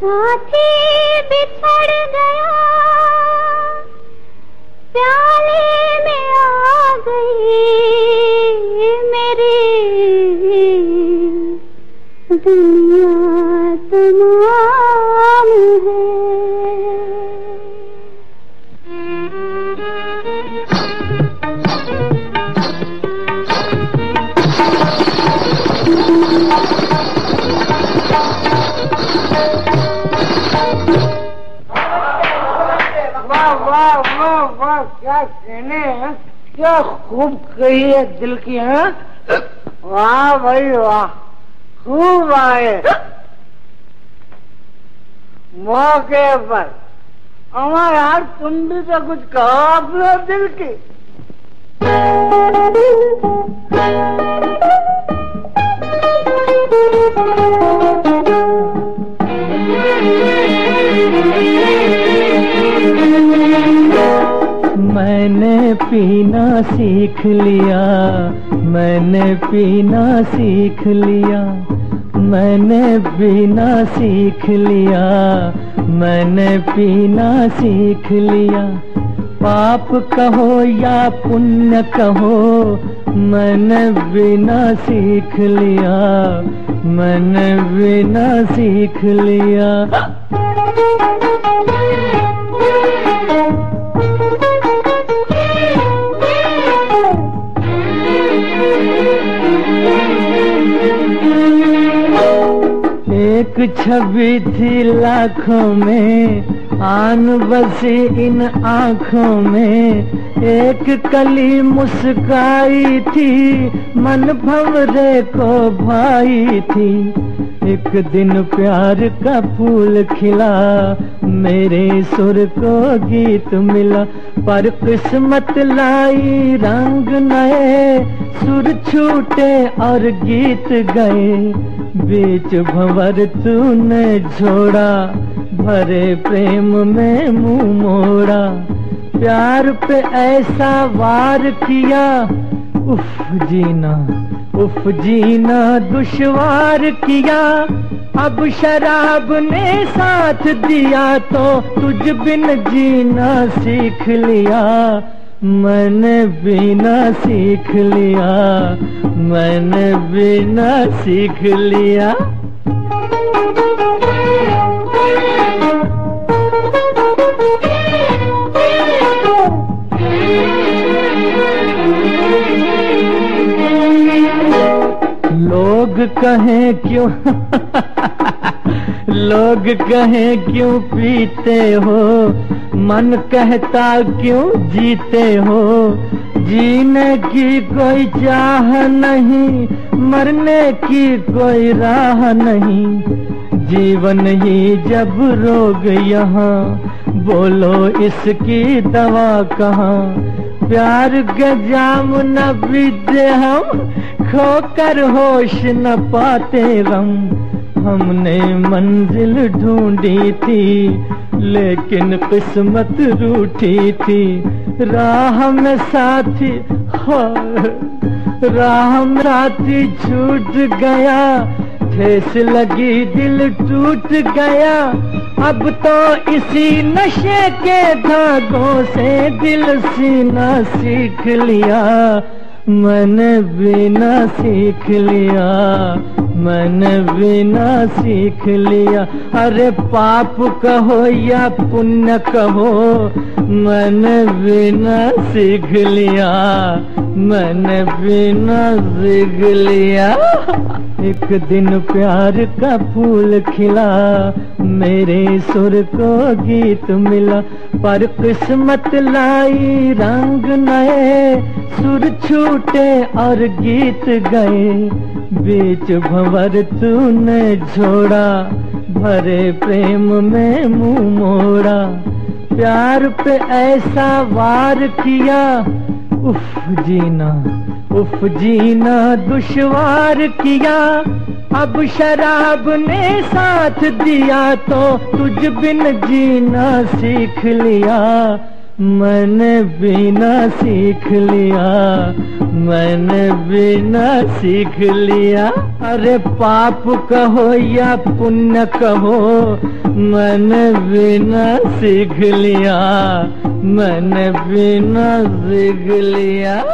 साथी बिछड़ गया, प्याले में आ गई मेरी दुनिया तमाम है। क्या कहने हैं, क्या खूब कही है दिल की। हैं वाह भाई वाह, खूब आए मौके पर। अमर यार तुम भी तो कुछ कहो अपने दिल की। मैंने पीना सीख लिया, मैंने पीना सीख लिया, मैंने पीना सीख लिया, मैंने पीना सीख लिया। पाप कहो या पुण्य कहो, मैंने पीना सीख लिया, मैंने पीना सीख लिया। एक छवि थी लाखों में, आन बसी इन आँखों में। एक कली मुस्काई थी, मन भंवरे को भाई थी। एक दिन प्यार का फूल खिला, मेरे सुर को गीत मिला। पर किस्मत लाई रंग नए, सुर छूटे और गीत गए। बीच भंवर तूने छोड़ा, भरे प्रेम में मुँह मोड़ा। प्यार पे ऐसा वार किया, उफ जीना दुश्वार किया। अब शराब ने साथ दिया, तो तुझ बिन जीना सीख लिया। मैंने पीना सीख लिया, मैंने पीना सीख लिया। लोग कहें क्यों लोग कहें क्यों पीते हो, मन कहता क्यों जीते हो। जीने की कोई चाह नहीं, मरने की कोई राह नहीं। जीवन ही जब रोग यहाँ, बोलो इसकी दवा कहाँ। प्यार के जाम न बीते हम, खोकर होश न पाते गम। हमने मंजिल ढूंढी थी, लेकिन किस्मत रूठी थी। राह में साथी छूट गया, ठेस लगी दिल टूट गया। अब तो इसी नशे के धागों से दिल सीना सीख लिया। मैंने पीना सीख लिया, मैंने पीना सीख लिया। अरे पाप कहो या पुण्य कहो, मैंने पीना सीख लिया, मैंने पीना सीख लिया। एक दिन प्यार का फूल खिला, मेरे सुर को गीत मिला। पर किस्मत लाई रंग नए, सुर छूटे और गीत गए। बीच भंवर तूने छोड़ा, भरे प्रेम में मुँह मोड़ा। प्यार पे ऐसा वार किया, उफ जीना दुश्वार किया। अब शराब ने साथ दिया, तो तुझ बिन जीना सीख लिया। मैंने बीना सीख लिया, मैंने बीना सीख लिया। अरे पाप कहो या पुण्य कहो, मैंने बीना सीख लिया, मैंने बीना सीख लिया।